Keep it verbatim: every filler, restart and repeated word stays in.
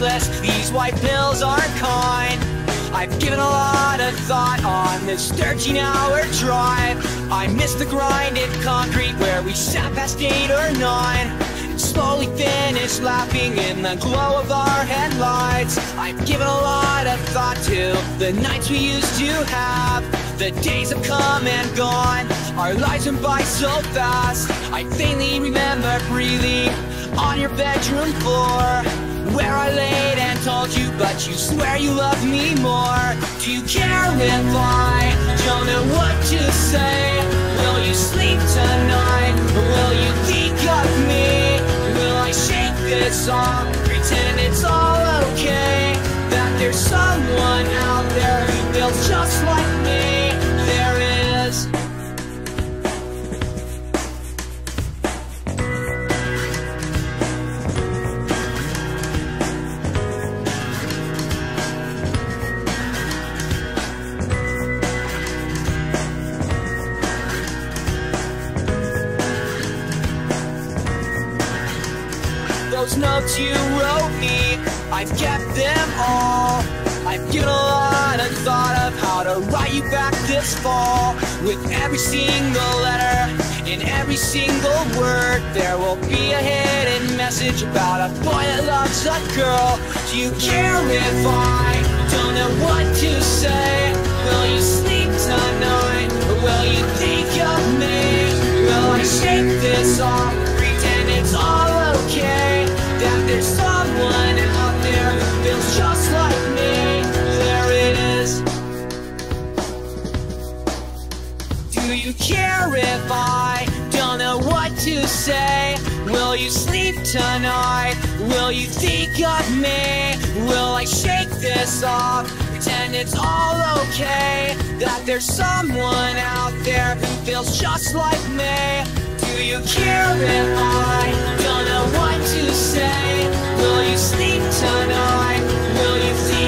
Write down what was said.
useless. These white pills aren't kind. I've given a lot of thought on this thirteen hour drive. I miss the grinded concrete where we sat past eight or nine and slowly finished laughing in the glow of our headlights. I've given a lot of thought to the nights we used to have. The days have come and gone, our lives went by so fast. I faintly remember breathing on your bedroom floor, where I laid and told you, but you swear you love me more. Do you care if I don't know what to say? Will you sleep tonight, or will you think of me? Will I shake this off, pretend it's all okay? That there's someone out there who feels just like me. There is. Those notes you wrote me, I've kept them all. I've given a lot of thought of how to write you back this fall. With every single letter, in every single word, there will be a hidden message about a boy that loves a girl. Do you care if I don't know what to say? Will you sleep tonight, or will you think of me? Will I shake this off, pretend it's all okay? That there's someone out there who feels just like me. There it is. Do you care if I don't know what to say? Will you sleep tonight? Will you think of me? Will I shake this off, pretend it's all okay? That there's someone out there who feels just like me. Do you care if I don't know what to say? Will you sleep tonight? Will you sleep?